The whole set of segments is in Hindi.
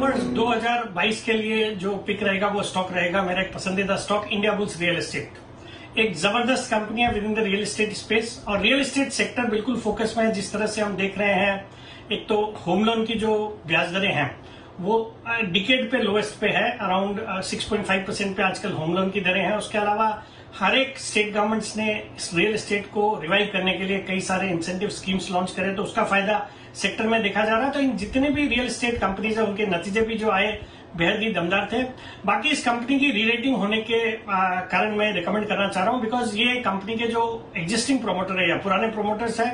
वर्ष 2022 के लिए जो पिक रहेगा वो स्टॉक रहेगा मेरा एक पसंदीदा स्टॉक इंडियाबुल्स रियल एस्टेट। एक जबरदस्त कंपनी है with in the real estate space और रियल एस्टेट सेक्टर बिल्कुल फोकस में है। जिस तरह से हम देख रहे हैं, एक तो होम लोन की जो ब्याज दरें हैं वो डिकेड पे लोएस्ट पे है, अराउंड 6.5% पे आजकल होम लोन की दरें हैं। उसके अलावा हर एक स्टेट गवर्नमेंट्स ने इस रियल एस्टेट को रिवाइव करने के लिए कई सारे इंसेंटिव स्कीम्स लॉन्च करे, तो उसका फायदा सेक्टर में देखा जा रहा है। तो इन जितने भी रियल एस्टेट कंपनीज है उनके नतीजे भी जो आए बेहद ही दमदार थे। बाकी इस कंपनी की रीरेटिंग होने के कारण मैं रिकमेंड करना चाह रहा हूँ, बिकॉज ये कंपनी के जो एग्जिस्टिंग प्रोमोटर है या पुराने प्रोमोटर्स है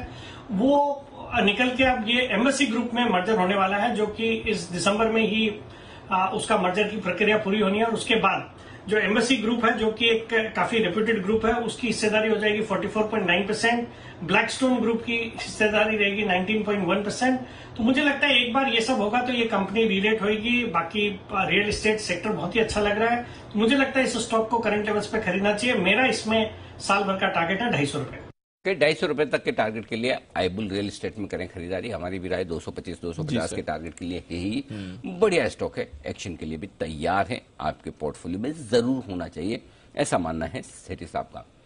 वो निकल के अब ये एम्बेसी ग्रुप में मर्जर होने वाला है, जो कि इस दिसंबर में ही उसका मर्जर की प्रक्रिया पूरी होनी है। और उसके बाद जो एम्बेसी ग्रुप है जो कि एक काफी रेप्यूटेड ग्रुप है उसकी हिस्सेदारी हो जाएगी 44.9%, ब्लैकस्टोन ग्रुप की हिस्सेदारी रहेगी 19.1%। तो मुझे लगता है एक बार ये सब होगा तो ये कंपनी रीरेट होगी। बाकी रियल एस्टेट सेक्टर बहुत ही अच्छा लग रहा है, तो मुझे लगता है इस स्टॉक को करंट लेवल्स पे खरीदना चाहिए। मेरा इसमें साल भर का टारगेट है ₹250 तक के टारगेट के लिए आईबुल रियल एस्टेट में करें खरीदारी। हमारी भी राय 225-250 के टारगेट के लिए ही बढ़िया स्टॉक है, एक्शन के लिए भी तैयार है, आपके पोर्टफोलियो में जरूर होना चाहिए, ऐसा मानना है सेठी साहब का।